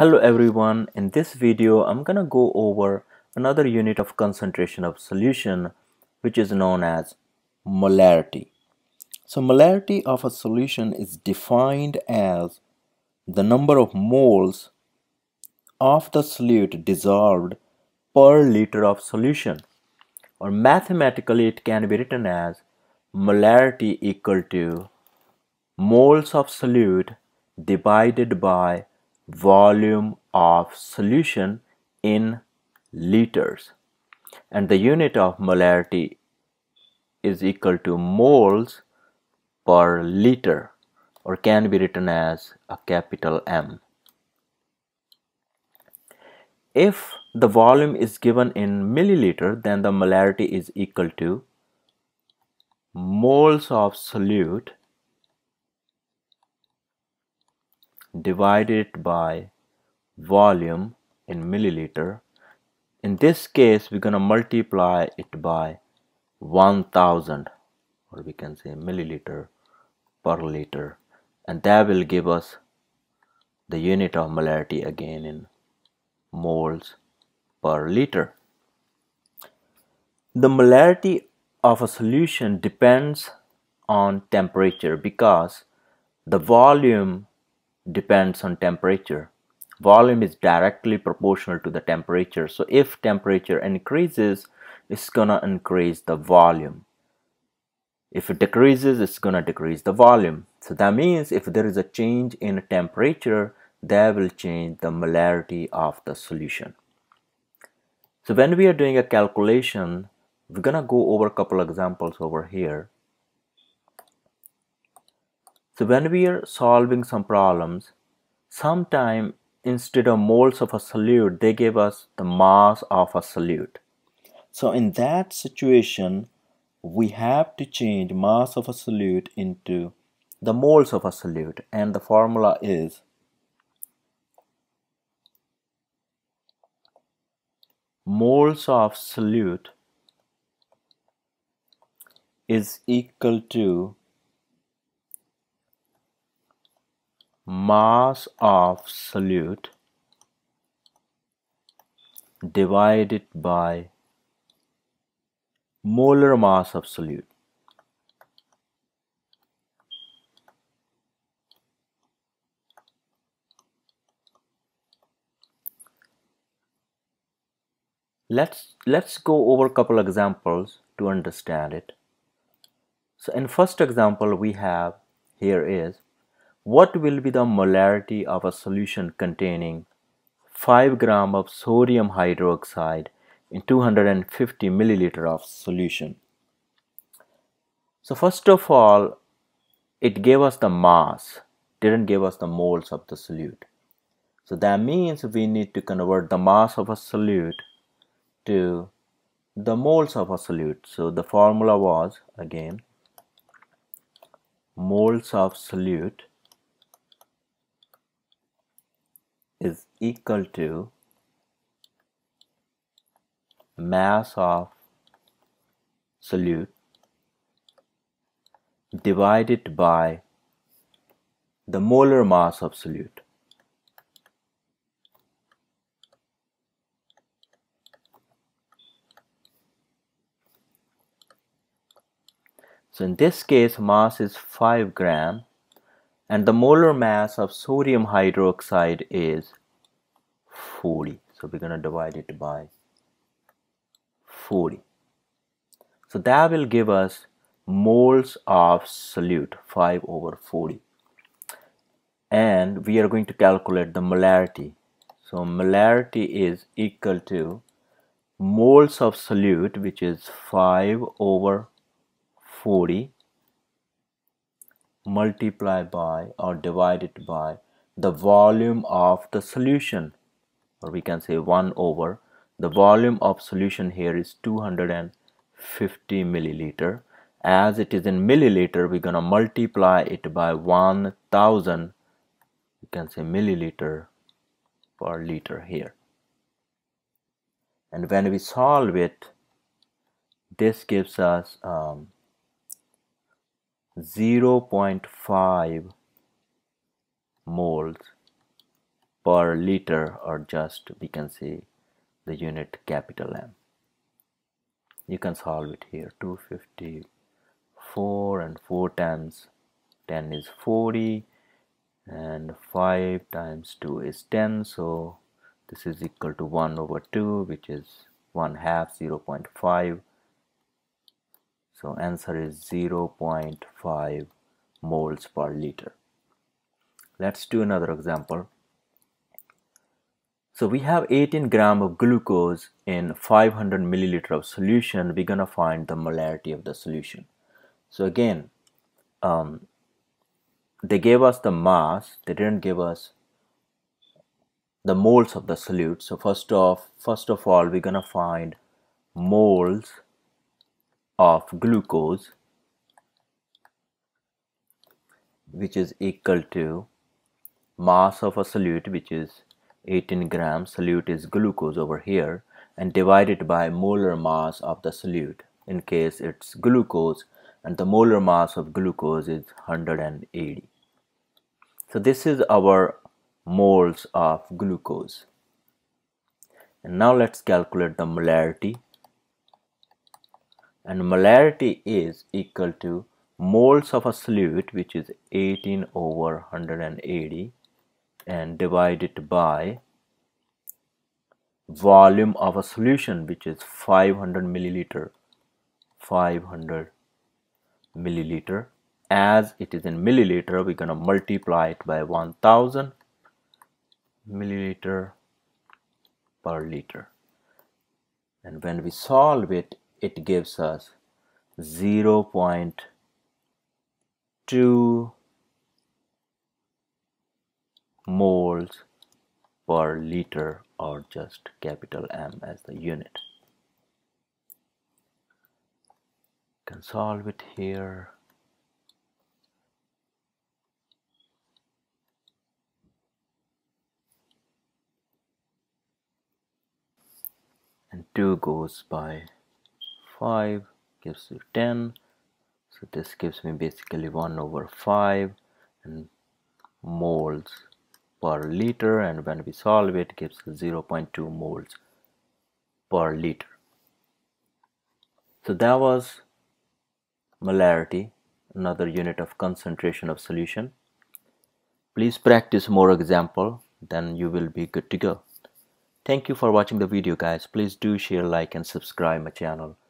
Hello everyone, in this video I'm gonna go over another unit of concentration of solution which is known as molarity. So molarity of a solution is defined as the number of moles of the solute dissolved per liter of solution, or mathematically it can be written as molarity equal to moles of solute divided by volume of solution in liters, and the unit of molarity is equal to moles per liter, or can be written as a capital M. If the volume is given in milliliter, then the molarity is equal to moles of solute divided by volume in milliliter. In this case we're going to multiply it by 1000, or we can say milliliter per liter, and that will give us the unit of molarity again in moles per liter. The molarity of a solution depends on temperature, because the volume depends on temperature. Volume is directly proportional to the temperature, so if temperature increases, it's gonna increase the volume. If it decreases, it's gonna decrease the volume. So that means if there is a change in temperature, that will change the molarity of the solution. So when we are doing a calculation, we're gonna go over a couple examples over here. So when we are solving some problems, sometimes instead of moles of a solute, they give us the mass of a solute. So in that situation, we have to change mass of a solute into the moles of a solute, and the formula is moles of solute is equal to mass of solute divided by molar mass of solute. Let's go over a couple examples to understand it. So in first example we have here is, what will be the molarity of a solution containing 5 gram of sodium hydroxide in 250 milliliter of solution? So first of all, it gave us the mass, didn't give us the moles of the solute. So that means we need to convert the mass of a solute to the moles of a solute. So the formula was again moles of solute is equal to mass of solute divided by the molar mass of solute. So in this case, mass is 5 gram. And the molar mass of sodium hydroxide is 40. So we're going to divide it by 40. So that will give us moles of solute, 5 over 40. And we are going to calculate the molarity. So molarity is equal to moles of solute, which is 5 over 40. Multiply by or divided by the volume of the solution, or we can say 1 over the volume of solution. Here is 250 milliliter. As it is in milliliter, we're gonna multiply it by 1000. We can say milliliter per liter here, and when we solve it, this gives us 0.5 moles per liter, or just we can say the unit capital M. You can solve it here. 254 and 4 times 10 is 40 and 5 times 2 is 10, so this is equal to 1/2, which is 1/2, 0.5. So answer is 0.5 moles per liter. Let's do another example. So we have 18 grams of glucose in 500 milliliter of solution. We're gonna find the molarity of the solution. So again, they gave us the mass, they didn't give us the moles of the solute. So first of all we're gonna find moles of glucose, which is equal to mass of a solute, which is 18 grams. Solute is glucose over here, and divided by molar mass of the solute, in case it's glucose, and the molar mass of glucose is 180. So this is our moles of glucose. And now let's calculate the molarity. And molarity is equal to moles of a solute, which is 18/180, and divided by volume of a solution, which is 500 milliliter. As it is in milliliter, we're going to multiply it by 1000 milliliter per liter, and when we solve it, it gives us 0.2 moles per liter, or just capital M as the unit. Can solve it here. And 2 goes by 5 gives you 10, so this gives me basically 1/5 and moles per liter, and when we solve it, gives 0.2 moles per liter. So that was molarity, another unit of concentration of solution. Please practice more example, then you will be good to go. Thank you for watching the video, guys. Please do share, like, and subscribe my channel.